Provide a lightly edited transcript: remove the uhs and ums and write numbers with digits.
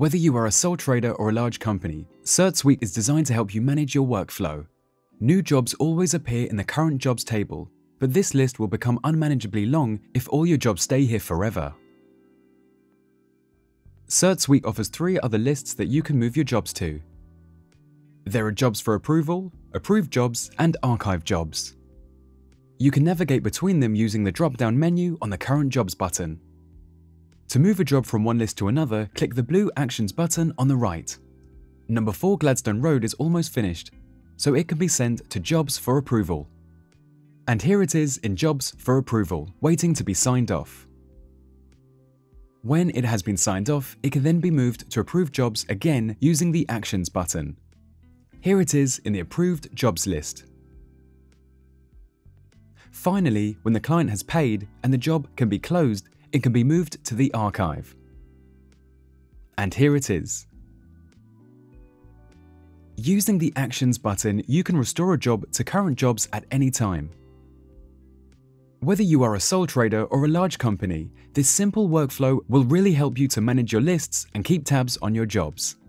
Whether you are a sole trader or a large company, CertSuite is designed to help you manage your workflow. New jobs always appear in the current jobs table, but this list will become unmanageably long if all your jobs stay here forever. CertSuite offers 3 other lists that you can move your jobs to. There are jobs for approval, approved jobs, and archived jobs. You can navigate between them using the drop-down menu on the current jobs button. To move a job from one list to another, click the blue Actions button on the right. Number 4 Gladstone Road is almost finished, so it can be sent to Jobs for Approval. And here it is in Jobs for Approval, waiting to be signed off. When it has been signed off, it can then be moved to Approved Jobs again using the Actions button. Here it is in the Approved Jobs list. Finally, when the client has paid and the job can be closed, it can be moved to the archive. And here it is. Using the Actions button, you can restore a job to current jobs at any time. Whether you are a sole trader or a large company, this simple workflow will really help you to manage your lists and keep tabs on your jobs.